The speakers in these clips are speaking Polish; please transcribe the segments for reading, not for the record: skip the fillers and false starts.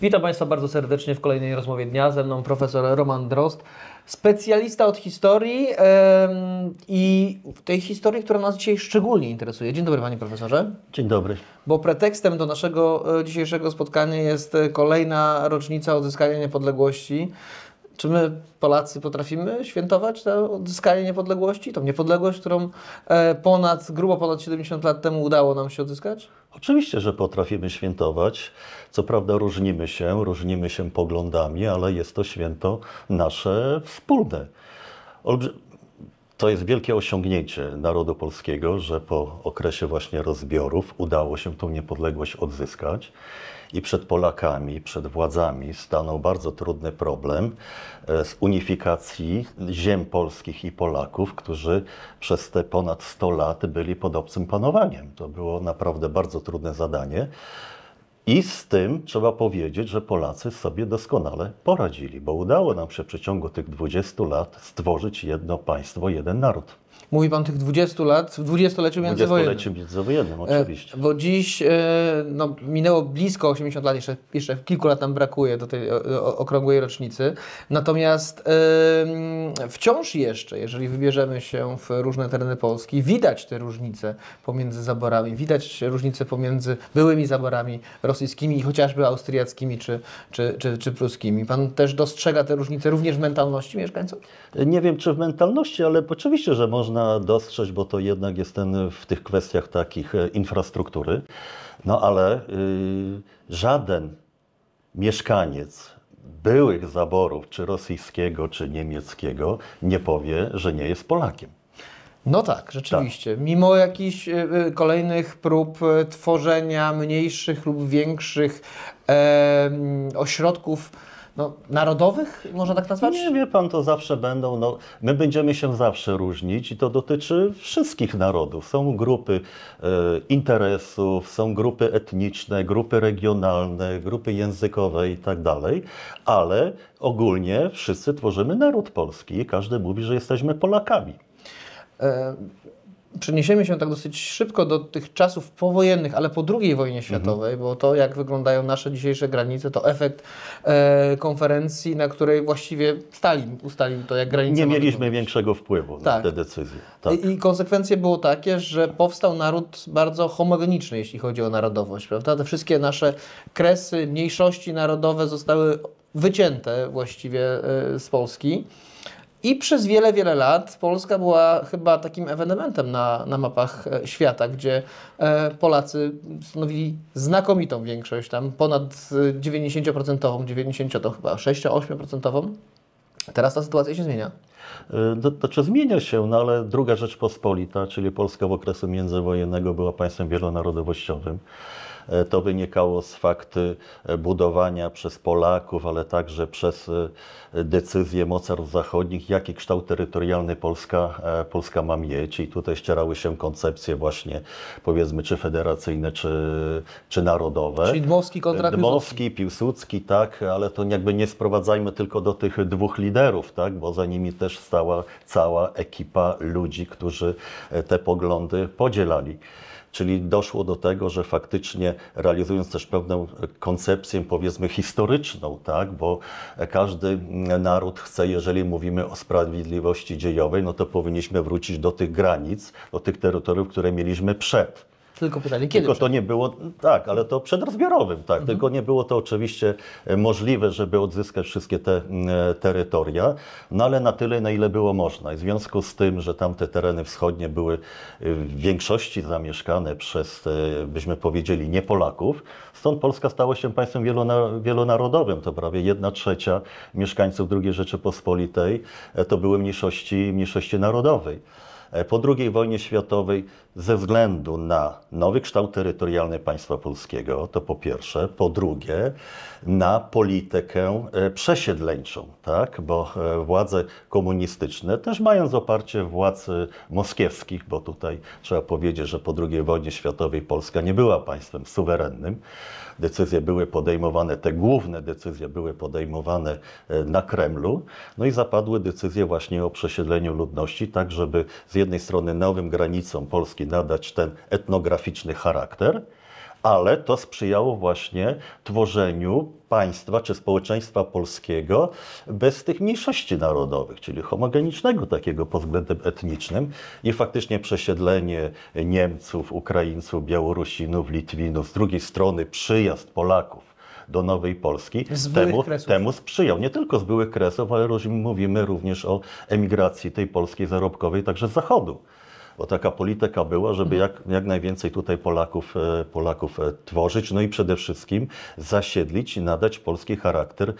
Witam Państwa bardzo serdecznie w kolejnej rozmowie dnia. Ze mną profesor Roman Drozd, specjalista od historii i tej historii, która nas dzisiaj szczególnie interesuje. Dzień dobry, Panie Profesorze. Dzień dobry. Bo pretekstem do naszego dzisiejszego spotkania jest kolejna rocznica odzyskania niepodległości. Czy my, Polacy, potrafimy świętować to odzyskanie niepodległości, tą niepodległość, którą grubo ponad 70 lat temu udało nam się odzyskać? Oczywiście, że potrafimy świętować. Co prawda różnimy się poglądami, ale jest to święto nasze wspólne. To jest wielkie osiągnięcie narodu polskiego, że po okresie właśnie rozbiorów udało się tą niepodległość odzyskać. I przed Polakami, przed władzami stanął bardzo trudny problem z unifikacji ziem polskich i Polaków, którzy przez te ponad 100 lat byli pod obcym panowaniem. To było naprawdę bardzo trudne zadanie. I z tym trzeba powiedzieć, że Polacy sobie doskonale poradzili, bo udało nam się w przeciągu tych 20 lat stworzyć jedno państwo, jeden naród. Mówi Pan tych 20 lat, w dwudziestoleciu międzywojennym. Oczywiście. Bo dziś minęło blisko 80 lat, jeszcze kilku lat nam brakuje do tej okrągłej rocznicy. Natomiast wciąż jeszcze, jeżeli wybierzemy się w różne tereny Polski, widać te różnice pomiędzy zaborami, widać różnice pomiędzy byłymi zaborami rosyjskimi i chociażby austriackimi czy pruskimi. Pan też dostrzega te różnice również w mentalności mieszkańców? Nie wiem, czy w mentalności, ale oczywiście, że można dostrzec, bo to jednak jest w tych kwestiach takich infrastruktury, no ale żaden mieszkaniec byłych zaborów, czy rosyjskiego, czy niemieckiego, nie powie, że nie jest Polakiem. No tak, rzeczywiście. Tak. Mimo jakichś kolejnych prób tworzenia mniejszych lub większych ośrodków, narodowych, można tak nazwać? Nie, wie Pan, to zawsze będą, my będziemy się zawsze różnić i to dotyczy wszystkich narodów. Są grupy interesów, są grupy etniczne, grupy regionalne, grupy językowe i tak dalej, ale ogólnie wszyscy tworzymy naród polski i każdy mówi, że jesteśmy Polakami. Przeniesiemy się tak dosyć szybko do tych czasów powojennych, ale po II wojnie światowej, bo to, jak wyglądają nasze dzisiejsze granice, to efekt konferencji, na której właściwie Stalin ustalił to, jak granice. Nie mieliśmy większego wpływu na te decyzje. Tak. I konsekwencje było takie, że powstał naród bardzo homogeniczny, jeśli chodzi o narodowość, prawda? Te wszystkie nasze kresy, mniejszości narodowe zostały wycięte właściwie z Polski. I przez wiele, wiele lat Polska była chyba takim ewenementem na mapach świata, gdzie Polacy stanowili znakomitą większość, tam ponad 90%, 6-8%. Teraz ta sytuacja się zmienia. To zmienia się, ale II Rzeczpospolita, czyli Polska w okresie międzywojennego, była państwem wielonarodowościowym. To wynikało z faktu budowania przez Polaków, ale także przez decyzje mocarstw zachodnich, jaki kształt terytorialny Polska ma mieć. I tutaj ścierały się koncepcje właśnie, powiedzmy, czy federacyjne, czy narodowe. Czyli Dmowski kontra Piłsudski. Dmowski, Piłsudski, tak, ale to jakby nie sprowadzajmy tylko do tych dwóch liderów, tak, bo za nimi też stała cała ekipa ludzi, którzy te poglądy podzielali. Czyli doszło do tego, że faktycznie realizując też pewną koncepcję, powiedzmy, historyczną, tak, bo każdy naród chce, jeżeli mówimy o sprawiedliwości dziejowej, no to powinniśmy wrócić do tych granic, do tych terytoriów, które mieliśmy przed. Tylko pytanie, kiedy? Tylko to nie było, tak, ale to przedrozbiorowym, tak. Tylko nie było to oczywiście możliwe, żeby odzyskać wszystkie te terytoria, ale na tyle, na ile było można. I w związku z tym, że tamte tereny wschodnie były w większości zamieszkane przez, byśmy powiedzieli, nie Polaków, stąd Polska stała się państwem wielonarodowym. To prawie 1/3 mieszkańców II Rzeczypospolitej to były mniejszości narodowej. Po II wojnie światowej ze względu na nowy kształt terytorialny państwa polskiego, to po pierwsze, po drugie na politykę przesiedleńczą, tak? Bo władze komunistyczne, też mając oparcie władz moskiewskich, bo tutaj trzeba powiedzieć, że po II wojnie światowej Polska nie była państwem suwerennym, decyzje były podejmowane, te główne decyzje były podejmowane na Kremlu, i zapadły decyzje właśnie o przesiedleniu ludności, tak żeby z jednej strony nowym granicom Polski nadać ten etnograficzny charakter, ale to sprzyjało właśnie tworzeniu państwa czy społeczeństwa polskiego bez tych mniejszości narodowych, czyli homogenicznego takiego pod względem etnicznym i faktycznie przesiedlenie Niemców, Ukraińców, Białorusinów, Litwinów, z drugiej strony przyjazd Polaków do Nowej Polski, temu sprzyjał. Nie tylko z byłych kresów, ale mówimy również o emigracji tej polskiej zarobkowej, także z Zachodu. Bo taka polityka była, żeby jak najwięcej tutaj Polaków tworzyć, no i przede wszystkim zasiedlić i nadać polski charakter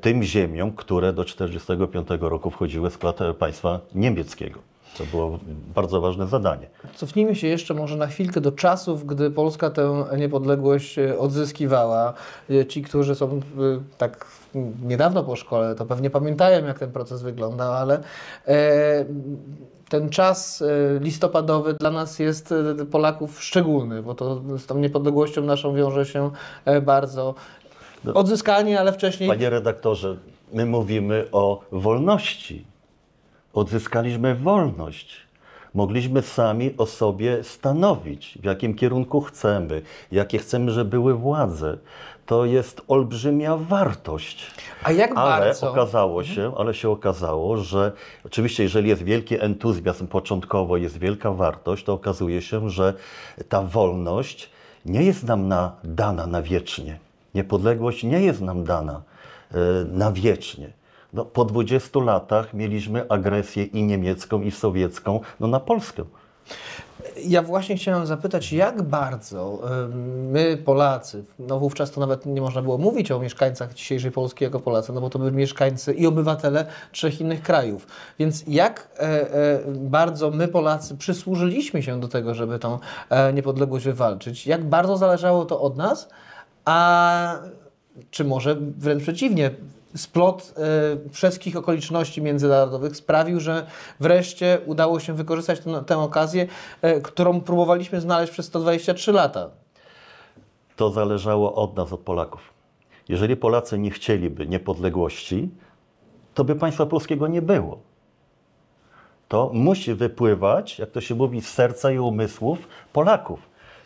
tym ziemiom, które do 1945 roku wchodziły w skład państwa niemieckiego. To było bardzo ważne zadanie. Cofnijmy się jeszcze może na chwilkę do czasów, gdy Polska tę niepodległość odzyskiwała. Ci, którzy są tak niedawno po szkole, to pewnie pamiętają, jak ten proces wyglądał, ale ten czas listopadowy dla nas jest, Polaków, szczególny, bo to z tą niepodległością naszą wiąże się bardzo odzyskanie, ale wcześniej... Panie redaktorze, my mówimy o wolności. Odzyskaliśmy wolność. Mogliśmy sami o sobie stanowić, w jakim kierunku chcemy, jakie chcemy, żeby były władze. To jest olbrzymia wartość. A jak bardzo? Ale się okazało, że oczywiście jeżeli jest wielki entuzjazm początkowo, jest wielka wartość, to okazuje się, że ta wolność nie jest nam dana na wiecznie. Niepodległość nie jest nam dana na wiecznie. No, po 20 latach mieliśmy agresję i niemiecką, i sowiecką na Polskę. Ja właśnie chciałem zapytać, jak bardzo my, Polacy, wówczas to nawet nie można było mówić o mieszkańcach dzisiejszej Polski jako Polacy, bo to byli mieszkańcy i obywatele trzech innych krajów. Więc jak bardzo my, Polacy, przysłużyliśmy się do tego, żeby tą niepodległość wywalczyć? Jak bardzo zależało to od nas? A czy może wręcz przeciwnie? Splot wszystkich okoliczności międzynarodowych sprawił, że wreszcie udało się wykorzystać tę okazję, którą próbowaliśmy znaleźć przez 123 lata. To zależało od nas, od Polaków. Jeżeli Polacy nie chcieliby niepodległości, to by państwa polskiego nie było. To musi wypływać, jak to się mówi, z serca i umysłów Polaków.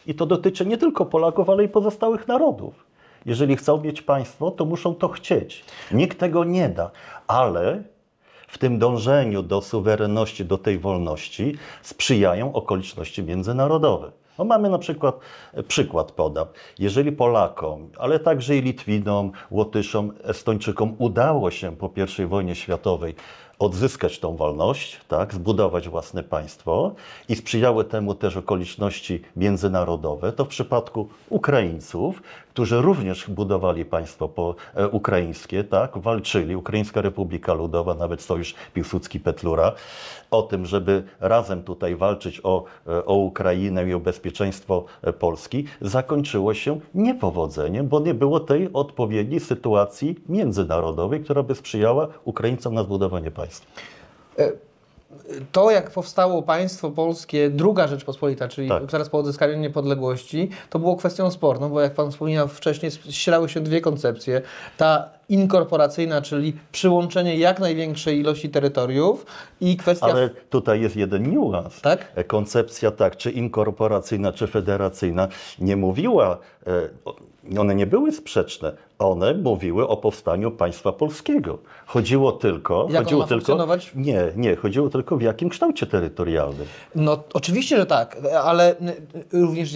I to dotyczy nie tylko Polaków, ale i pozostałych narodów. Jeżeli chcą mieć państwo, to muszą to chcieć. Nikt tego nie da, ale w tym dążeniu do suwerenności, do tej wolności sprzyjają okoliczności międzynarodowe. No mamy na przykład, podam, jeżeli Polakom, ale także i Litwinom, Łotyszom, Estończykom udało się po I wojnie światowej odzyskać tą wolność, tak, zbudować własne państwo i sprzyjały temu też okoliczności międzynarodowe, to w przypadku Ukraińców, którzy również budowali państwo ukraińskie, tak, walczyli, Ukraińska Republika Ludowa, nawet Sojusz Piłsudski-Petlura, o tym, żeby razem tutaj walczyć o Ukrainę i o bezpieczeństwo Polski, zakończyło się niepowodzeniem, bo nie było tej odpowiedniej sytuacji międzynarodowej, która by sprzyjała Ukraińcom na zbudowanie państwa. To, jak powstało państwo polskie, II Rzeczpospolita, czyli tak, zaraz po odzyskaniu niepodległości, to było kwestią sporną, bo jak pan wspominał wcześniej, ścierały się dwie koncepcje. Ta inkorporacyjna, czyli przyłączenie jak największej ilości terytoriów i kwestia... Ale tutaj jest jeden niuans. Tak? Koncepcja czy inkorporacyjna, czy federacyjna nie mówiła, one nie były sprzeczne, one mówiły o powstaniu państwa polskiego. Chodziło tylko... Jak chodziło tylko funkcjonować? Nie, chodziło tylko w jakim kształcie terytorialnym. No oczywiście, że tak, ale również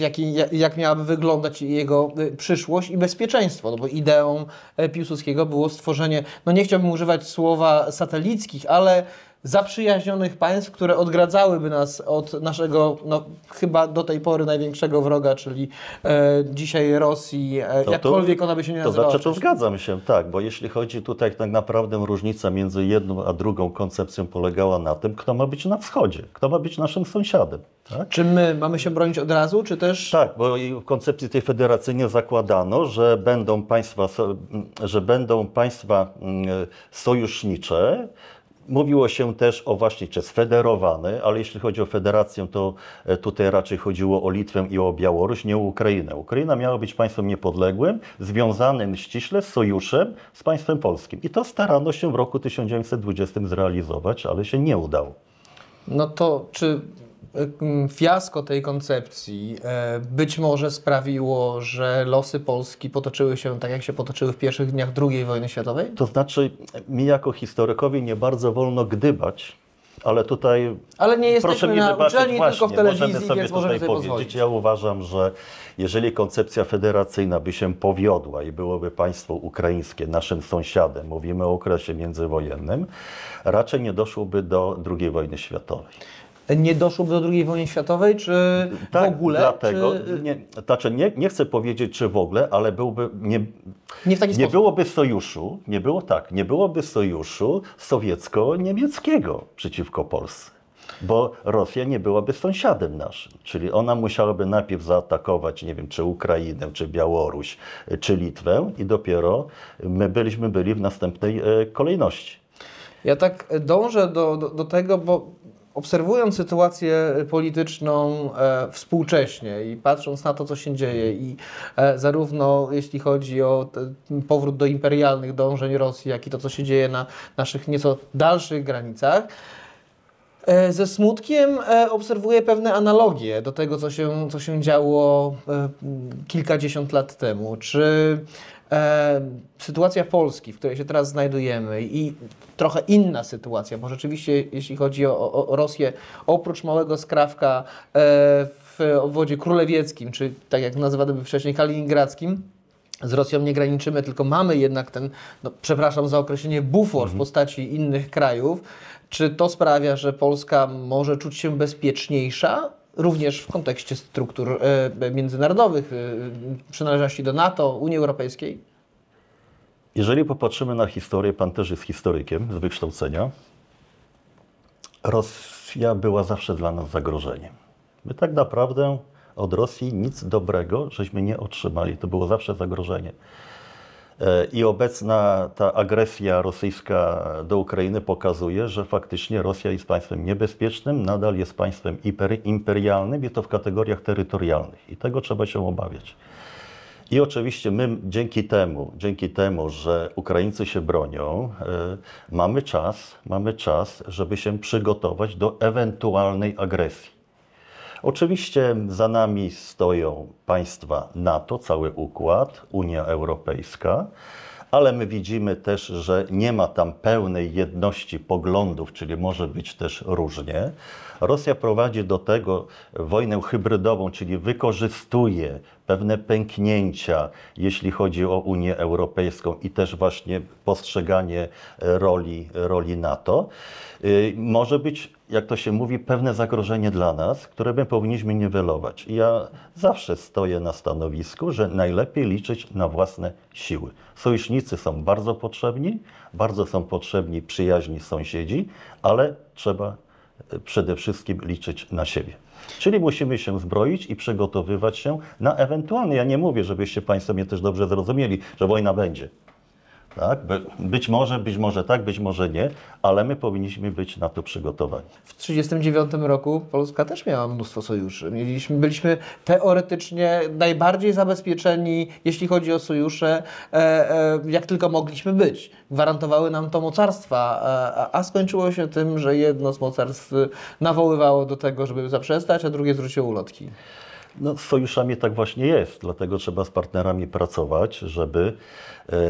jak miałaby wyglądać jego przyszłość i bezpieczeństwo, no bo ideą Piłsudskiego było stworzenie, nie chciałbym używać słowa satelickich, ale zaprzyjaźnionych państw, które odgradzałyby nas od naszego, chyba do tej pory największego wroga, czyli dzisiaj Rosji, jakkolwiek ona by się nie nazywała. To znaczy, to zgadzam się, tak, bo jeśli chodzi tutaj, tak naprawdę różnica między jedną a drugą koncepcją polegała na tym, kto ma być na wschodzie, kto ma być naszym sąsiadem. Tak? Czy my mamy się bronić od razu, czy też... Tak, bo w koncepcji tej federacyjnie zakładano, że będą państwa, sojusznicze. Mówiło się też o właśnie sfederowany, ale jeśli chodzi o federację, to tutaj raczej chodziło o Litwę i o Białoruś, nie o Ukrainę. Ukraina miała być państwem niepodległym, związanym ściśle z sojuszem z państwem polskim. I to starano się w roku 1920 zrealizować, ale się nie udało. No to czy fiasko tej koncepcji być może sprawiło, że losy Polski potoczyły się tak, jak się potoczyły w pierwszych dniach II wojny światowej? To znaczy, mi jako historykowi nie bardzo wolno gdybać, ale tutaj ale nie jesteśmy proszę mi na wybaczyć, uczelni, właśnie, tylko w telewizji, możemy sobie tutaj powiedzieć. Pozwolić. Ja uważam, że jeżeli koncepcja federacyjna by się powiodła i byłoby państwo ukraińskie naszym sąsiadem, mówimy o okresie międzywojennym, raczej nie doszłoby do II wojny światowej. Nie doszłoby do II wojny światowej, czy tak, w ogóle? Dlatego, czy... Nie, znaczy nie chcę powiedzieć, czy w ogóle, ale byłby, nie w taki sposób. Byłoby sojuszu, nie byłoby sojuszu sowiecko-niemieckiego przeciwko Polsce, bo Rosja nie byłaby sąsiadem naszym, czyli ona musiałaby najpierw zaatakować, nie wiem, czy Ukrainę, czy Białoruś, czy Litwę i dopiero my byli w następnej kolejności. Ja tak dążę do tego, bo obserwując sytuację polityczną współcześnie i patrząc na to, co się dzieje i zarówno jeśli chodzi o powrót do imperialnych dążeń Rosji, jak i to, co się dzieje na naszych nieco dalszych granicach, ze smutkiem obserwuję pewne analogie do tego, co się działo kilkadziesiąt lat temu. Czy sytuacja Polski, w której się teraz znajdujemy i trochę inna sytuacja, bo rzeczywiście jeśli chodzi o Rosję, oprócz małego skrawka w obwodzie królewieckim, czy tak jak nazywaliśmy wcześniej kaliningradzkim, z Rosją nie graniczymy, tylko mamy jednak ten, no, przepraszam za określenie, bufor w postaci innych krajów. Czy to sprawia, że Polska może czuć się bezpieczniejsza? Również w kontekście struktur międzynarodowych, przynależności do NATO, Unii Europejskiej? Jeżeli popatrzymy na historię, pan też jest historykiem z wykształcenia, Rosja była zawsze dla nas zagrożeniem. My tak naprawdę od Rosji nic dobrego żeśmy nie otrzymali. To było zawsze zagrożenie. I obecna ta agresja rosyjska do Ukrainy pokazuje, że faktycznie Rosja jest państwem niebezpiecznym, nadal jest państwem imperialnym i to w kategoriach terytorialnych. I tego trzeba się obawiać. I oczywiście my dzięki temu, że Ukraińcy się bronią, mamy czas, żeby się przygotować do ewentualnej agresji. Oczywiście za nami stoją państwa NATO, cały układ, Unia Europejska, ale my widzimy też, że nie ma tam pełnej jedności poglądów, czyli może być też różnie. Rosja prowadzi do tego wojnę hybrydową, czyli wykorzystuje pewne pęknięcia, jeśli chodzi o Unię Europejską i też właśnie postrzeganie roli NATO. Może być, jak to się mówi, pewne zagrożenie dla nas, które my powinniśmy niwelować. Ja zawsze stoję na stanowisku, że najlepiej liczyć na własne siły. Sojusznicy są bardzo potrzebni przyjaźni sąsiedzi, ale trzeba przede wszystkim liczyć na siebie. Czyli musimy się zbroić i przygotowywać się na ewentualne, ja nie mówię, żebyście Państwo mnie też dobrze zrozumieli, że wojna będzie. Tak? Być może tak, być może nie, ale my powinniśmy być na to przygotowani. W 1939 roku Polska też miała mnóstwo sojuszy. Byliśmy teoretycznie najbardziej zabezpieczeni, jeśli chodzi o sojusze, jak tylko mogliśmy być. Gwarantowały nam to mocarstwa, a skończyło się tym, że jedno z mocarstw nawoływało do tego, żeby zaprzestać, a drugie zwróciło ulotki. No, z sojuszami tak właśnie jest, dlatego trzeba z partnerami pracować, żeby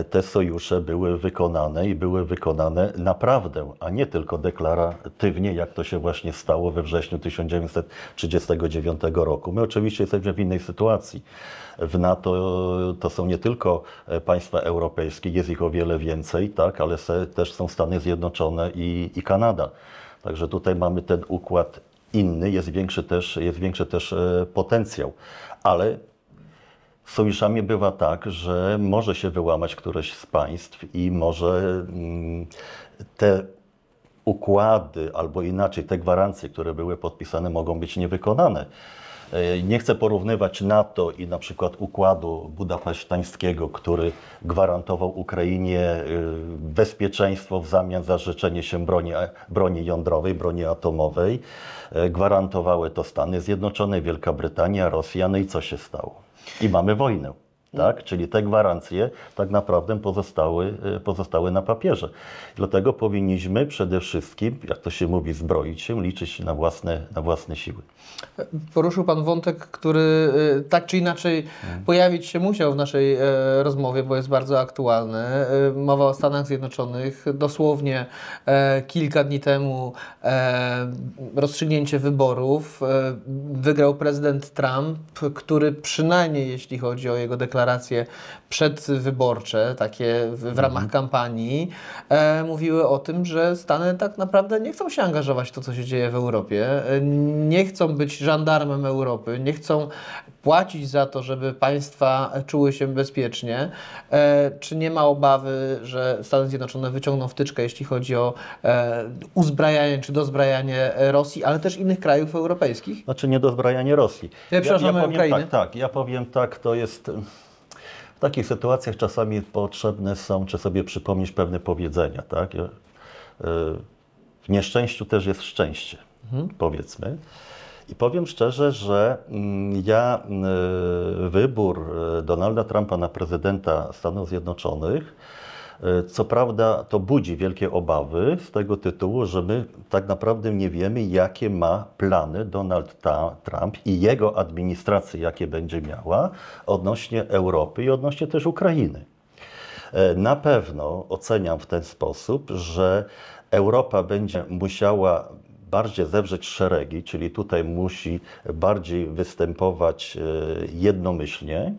te sojusze były wykonane i były wykonane naprawdę, a nie tylko deklaratywnie, jak to się właśnie stało we wrześniu 1939 roku. My oczywiście jesteśmy w innej sytuacji. W NATO to są nie tylko państwa europejskie, jest ich o wiele więcej, tak, ale też są Stany Zjednoczone i Kanada. Także tutaj mamy ten układ inny, jest większy też potencjał, ale z sojuszami bywa tak, że może się wyłamać któreś z państw i może te układy, albo inaczej te gwarancje, które były podpisane, mogą być niewykonane. Nie chcę porównywać NATO i na przykład układu budapesztańskiego, który gwarantował Ukrainie bezpieczeństwo w zamian za zrzeczenie się broni jądrowej, broni atomowej. Gwarantowały to Stany Zjednoczone, Wielka Brytania, Rosja, no i co się stało? I mamy wojnę. Tak? Czyli te gwarancje tak naprawdę pozostały na papierze. Dlatego powinniśmy przede wszystkim, jak to się mówi, zbroić się, liczyć się na własne siły. Poruszył Pan wątek, który tak czy inaczej pojawić się musiał w naszej rozmowie, bo jest bardzo aktualny. Mowa o Stanach Zjednoczonych. Dosłownie kilka dni temu rozstrzygnięcie wyborów. Wygrał prezydent Trump, który przynajmniej jeśli chodzi o jego deklarację, przedwyborcze, takie w ramach kampanii, mówiły o tym, że Stany tak naprawdę nie chcą się angażować w to, co się dzieje w Europie, nie chcą być żandarmem Europy, nie chcą płacić za to, żeby państwa czuły się bezpiecznie. Czy nie ma obawy, że Stany Zjednoczone wyciągną wtyczkę, jeśli chodzi o uzbrajanie czy dozbrajanie Rosji, ale też innych krajów europejskich? Znaczy nie dozbrajanie Rosji. Ja powiem Ukrainy. Ja powiem tak, to jest... W takich sytuacjach czasami potrzebne są, czy sobie przypomnieć pewne powiedzenia, tak? W nieszczęściu też jest szczęście, powiedzmy. I powiem szczerze, że ja wybór Donalda Trumpa na prezydenta Stanów Zjednoczonych, co prawda to budzi wielkie obawy z tego tytułu, że my tak naprawdę nie wiemy, jakie ma plany Donald Trump i jego administracja, jakie będzie miała odnośnie Europy i odnośnie też Ukrainy. Na pewno oceniam w ten sposób, że Europa będzie musiała bardziej zewrzeć szeregi, czyli tutaj musi bardziej występować jednomyślnie.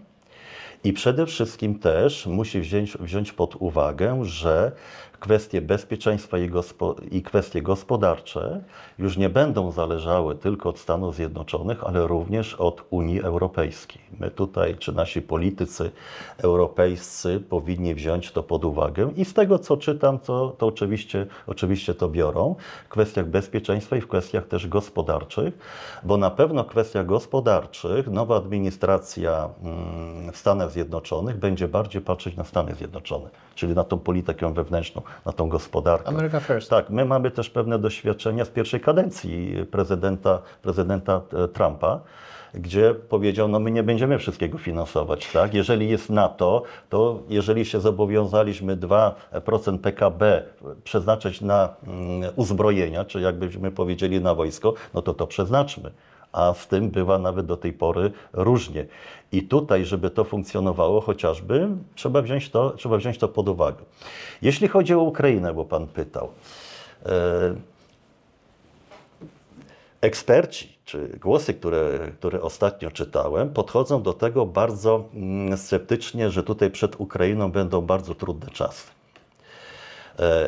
I przede wszystkim też musi wziąć pod uwagę, że kwestie bezpieczeństwa i kwestie gospodarcze już nie będą zależały tylko od Stanów Zjednoczonych, ale również od Unii Europejskiej. My tutaj, czy nasi politycy europejscy powinni wziąć to pod uwagę i z tego, co czytam, to oczywiście to biorą w kwestiach bezpieczeństwa i w kwestiach też gospodarczych, bo na pewno w kwestiach gospodarczych nowa administracja w Stanach Zjednoczonych będzie bardziej patrzeć na Stany Zjednoczone, czyli na tą politykę wewnętrzną, na tą gospodarkę. America first. Tak, my mamy też pewne doświadczenia z pierwszej kadencji prezydenta Trumpa, gdzie powiedział, no my nie będziemy wszystkiego finansować, tak? Jeżeli jest NATO, to jeżeli się zobowiązaliśmy 2% PKB przeznaczać na uzbrojenia, czy jakbyśmy powiedzieli na wojsko, no to przeznaczmy. A z tym bywa nawet do tej pory różnie. I tutaj, żeby to funkcjonowało chociażby, trzeba wziąć to pod uwagę. Jeśli chodzi o Ukrainę, bo Pan pytał, eksperci, czy głosy, które ostatnio czytałem, podchodzą do tego bardzo sceptycznie, że tutaj przed Ukrainą będą bardzo trudne czasy.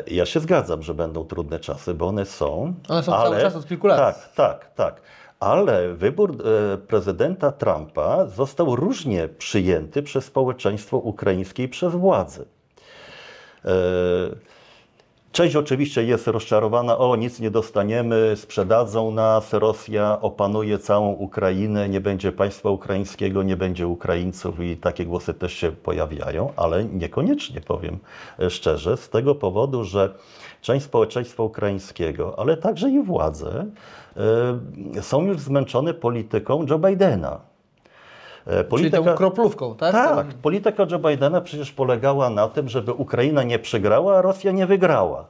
Ja się zgadzam, że będą trudne czasy, bo one są. One są cały czas od kilku lat. Tak. Ale wybór prezydenta Trumpa został różnie przyjęty przez społeczeństwo ukraińskie i przez władze. Część oczywiście jest rozczarowana, o nic nie dostaniemy, sprzedadzą nas, Rosja opanuje całą Ukrainę, nie będzie państwa ukraińskiego, nie będzie Ukraińców i takie głosy też się pojawiają, ale niekoniecznie, powiem szczerze, z tego powodu, że część społeczeństwa ukraińskiego, ale także i władze są już zmęczone polityką Joe Bidena. Czyli tą kroplówką, tak? Tak, polityka Joe Bidena przecież polegała na tym, żeby Ukraina nie przegrała, a Rosja nie wygrała.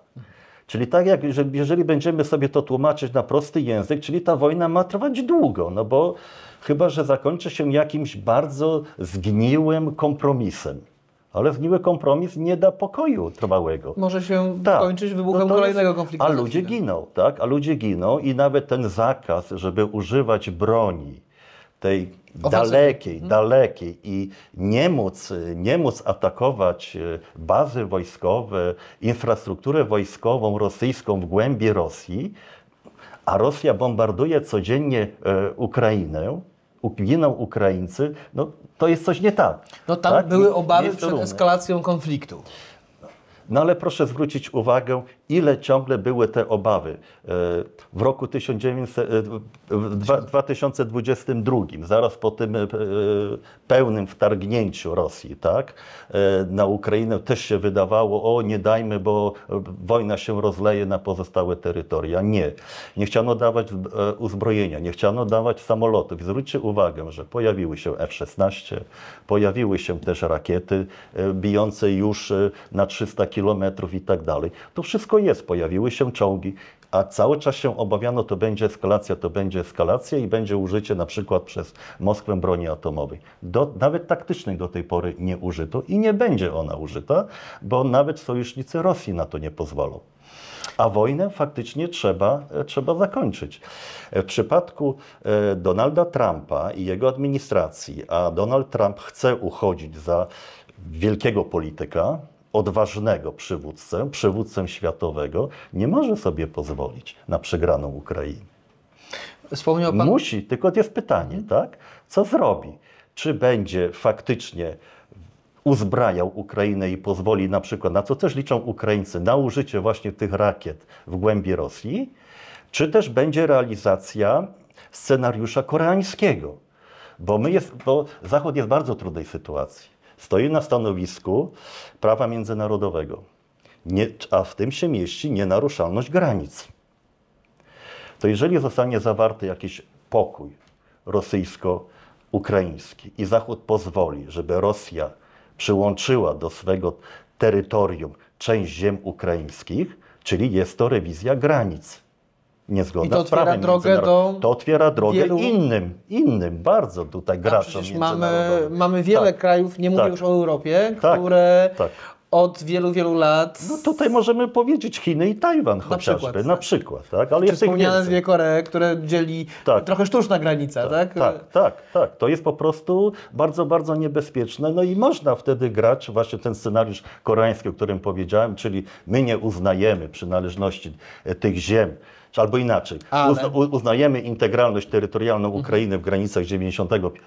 Czyli tak jak, jeżeli będziemy sobie to tłumaczyć na prosty język, czyli ta wojna ma trwać długo, no bo chyba, że zakończy się jakimś bardzo zgniłym kompromisem. Ale zgniły kompromis nie da pokoju trwałego. Może się kończyć wybuchem kolejnego konfliktu. A ludzie giną i nawet ten zakaz, żeby używać broni, tej dalekiej i nie móc atakować bazy wojskowe, infrastrukturę wojskową rosyjską w głębi Rosji, a Rosja bombarduje codziennie Ukrainę, giną Ukraińcy, no to jest coś nie tak. No tam były obawy przed eskalacją konfliktu. No ale proszę zwrócić uwagę, ile ciągle były te obawy. W roku 2022, zaraz po tym pełnym wtargnięciu Rosji, tak, na Ukrainę, też się wydawało, o nie dajmy, bo wojna się rozleje na pozostałe terytoria. Nie. Nie chciano dawać uzbrojenia, nie chciano dawać samolotów. Zwróćcie uwagę, że pojawiły się F-16, pojawiły się też rakiety bijące już na 300 km i tak dalej. To wszystko jest, pojawiły się czołgi, a cały czas się obawiano, to będzie eskalacja i będzie użycie na przykład przez Moskwę broni atomowej. Nawet taktycznej do tej pory nie użyto i nie będzie ona użyta, bo nawet sojusznicy Rosji na to nie pozwolą. A wojnę faktycznie trzeba zakończyć. W przypadku Donalda Trumpa i jego administracji, a Donald Trump chce uchodzić za wielkiego polityka, odważnego przywódcę, przywódcę światowego, nie może sobie pozwolić na przegraną Ukrainę. Wspomniał pan... Musi, tylko jest pytanie, tak? Co zrobi? Czy będzie faktycznie uzbrajał Ukrainę i pozwoli na przykład, na co też liczą Ukraińcy, na użycie właśnie tych rakiet w głębi Rosji, czy też będzie realizacja scenariusza koreańskiego? Bo Zachód jest w bardzo trudnej sytuacji. Stoi na stanowisku prawa międzynarodowego, a w tym się mieści nienaruszalność granic. To jeżeli zostanie zawarty jakiś pokój rosyjsko-ukraiński i Zachód pozwoli, żeby Rosja przyłączyła do swego terytorium część ziem ukraińskich, czyli jest to rewizja granic. Niezgodna z prawem międzynarodowym. To otwiera drogę wielu... innym bardzo tutaj graczom międzynarodowym. Mamy wiele krajów, nie mówię już o Europie, które od wielu lat... No tutaj możemy powiedzieć Chiny i Tajwan chociażby, na przykład. Tak? Ale jest wspomniane dwie Koree, które dzieli trochę sztuczna granica, tak? Tak. To jest po prostu bardzo, bardzo niebezpieczne. No i można wtedy grać właśnie ten scenariusz koreański, o którym powiedziałem, czyli my nie uznajemy przynależności tych ziem, albo inaczej, uznajemy integralność terytorialną Ukrainy w granicach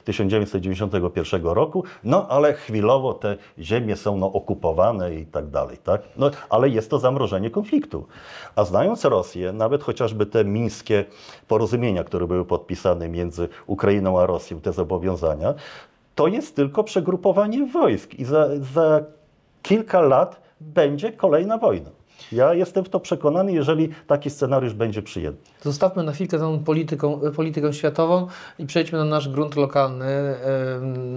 1991 roku, no ale chwilowo te ziemie są okupowane i tak dalej, tak? No, ale jest to zamrożenie konfliktu. A znając Rosję, nawet chociażby te mińskie porozumienia, które były podpisane między Ukrainą a Rosją, te zobowiązania, to jest tylko przegrupowanie wojsk i za kilka lat będzie kolejna wojna. Ja jestem w to przekonany, jeżeli taki scenariusz będzie przyjęty. Zostawmy na chwilkę tą politykę światową i przejdźmy na nasz grunt lokalny.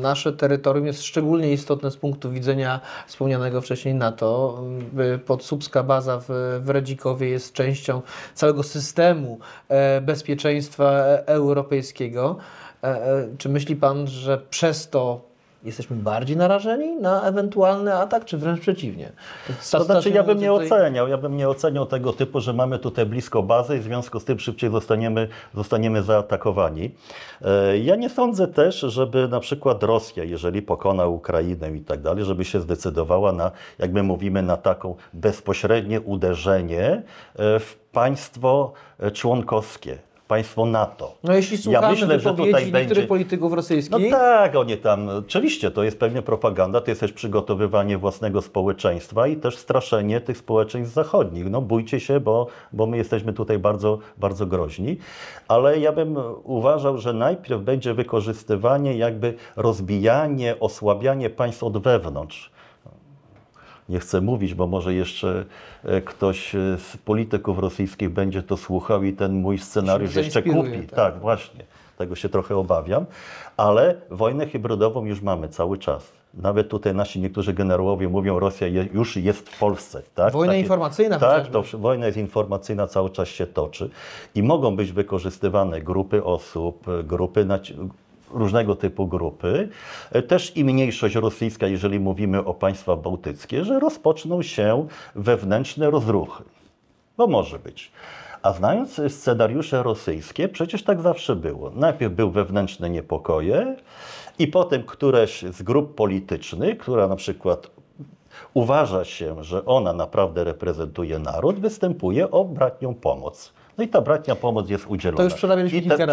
Nasze terytorium jest szczególnie istotne z punktu widzenia wspomnianego wcześniej NATO. Podsupska baza w Redzikowie jest częścią całego systemu bezpieczeństwa europejskiego. Czy myśli pan, że przez to jesteśmy bardziej narażeni na ewentualny atak, czy wręcz przeciwnie? To znaczy, ja bym nie oceniał tego typu, że mamy tutaj blisko bazę i w związku z tym szybciej zostaniemy zaatakowani. Ja nie sądzę też, żeby na przykład Rosja, jeżeli pokona Ukrainę i tak dalej, żeby się zdecydowała na, jak my mówimy, na taką bezpośrednie uderzenie w państwo członkowskie. Państwo NATO. No jeśli słuchamy niektórych polityków rosyjskich... No tak, oni tam... Oczywiście, to jest pewnie propaganda, to jest też przygotowywanie własnego społeczeństwa i też straszenie tych społeczeństw zachodnich. No bójcie się, bo my jesteśmy tutaj bardzo, bardzo groźni. Ale ja bym uważał, że najpierw będzie wykorzystywanie, jakby rozbijanie, osłabianie państw od wewnątrz. Nie chcę mówić, bo może jeszcze ktoś z polityków rosyjskich będzie to słuchał i ten mój scenariusz jeszcze kupi. Tak, właśnie. Tego się trochę obawiam. Ale wojnę hybrydową już mamy cały czas. Nawet tutaj nasi niektórzy generałowie mówią, Rosja już jest w Polsce. Tak? Wojna informacyjna. Tak, to wojna jest informacyjna, cały czas się toczy. I mogą być wykorzystywane grupy osób, różnego typu grupy, też i mniejszość rosyjska, jeżeli mówimy o państwach bałtyckich, że rozpoczną się wewnętrzne rozruchy. Bo może być. A znając scenariusze rosyjskie, przecież tak zawsze było. Najpierw były wewnętrzne niepokoje i potem któreś z grup politycznych, która na przykład uważa się, że ona naprawdę reprezentuje naród, występuje o bratnią pomoc. No i ta bratnia pomoc jest udzielona. To już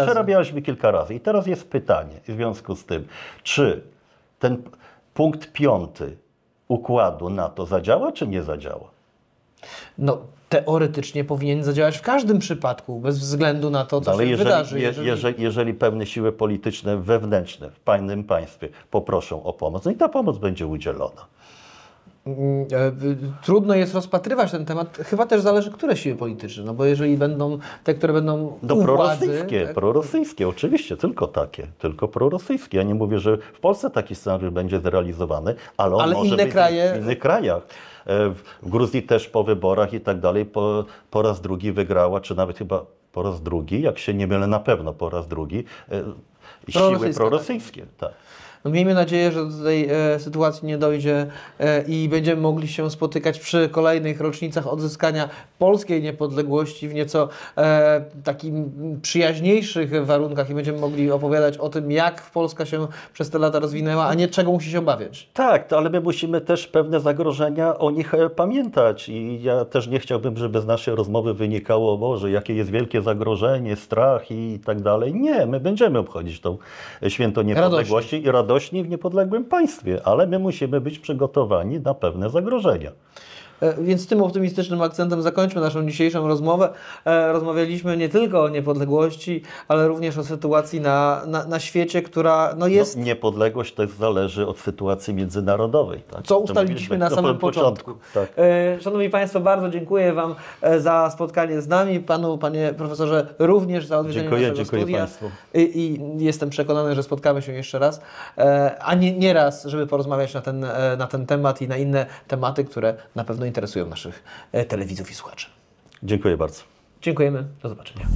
przerabialiśmy kilka razy. I teraz jest pytanie w związku z tym, czy ten punkt 5 układu NATO zadziała, czy nie zadziała? No, teoretycznie powinien zadziałać w każdym przypadku, bez względu na to, co się wydarzy. Jeżeli pewne siły polityczne wewnętrzne w pewnym państwie poproszą o pomoc, no i ta pomoc będzie udzielona. Trudno jest rozpatrywać ten temat. Chyba też zależy, które siły polityczne, no bo jeżeli będą te, które będą no, prorosyjskie, tak? Prorosyjskie, oczywiście, tylko takie, tylko prorosyjskie. Ja nie mówię, że w Polsce taki scenariusz będzie zrealizowany, ale on może być w innych krajach. W Gruzji też po wyborach i tak dalej po raz drugi wygrała, czy nawet chyba po raz drugi, jak się nie mylę, na pewno po raz drugi, siły prorosyjskie. Tak. No miejmy nadzieję, że do tej sytuacji nie dojdzie i będziemy mogli się spotykać przy kolejnych rocznicach odzyskania polskiej niepodległości w nieco takim przyjaźniejszych warunkach i będziemy mogli opowiadać o tym, jak Polska się przez te lata rozwinęła, a nie czego musi się obawiać. Tak, ale my musimy też pewne zagrożenia o nich pamiętać i ja też nie chciałbym, żeby z naszej rozmowy wynikało, o Boże, jakie jest wielkie zagrożenie, strach i tak dalej. Nie, my będziemy obchodzić tą święto niepodległości i radości. Radośnie w niepodległym państwie, ale my musimy być przygotowani na pewne zagrożenia. Więc tym optymistycznym akcentem zakończmy naszą dzisiejszą rozmowę. Rozmawialiśmy nie tylko o niepodległości, ale również o sytuacji na świecie, która no jest... No, niepodległość też zależy od sytuacji międzynarodowej. Tak? Co ustaliliśmy na samym początku. Tak. Szanowni Państwo, bardzo dziękuję Wam za spotkanie z nami. Panu, Panie Profesorze, również za odwiedzenie naszego studia. Państwu. I jestem przekonany, że spotkamy się jeszcze raz, a nie raz, żeby porozmawiać na ten temat i na inne tematy, które na pewno interesują naszych telewidzów i słuchaczy. Dziękuję bardzo. Dziękujemy. Do zobaczenia.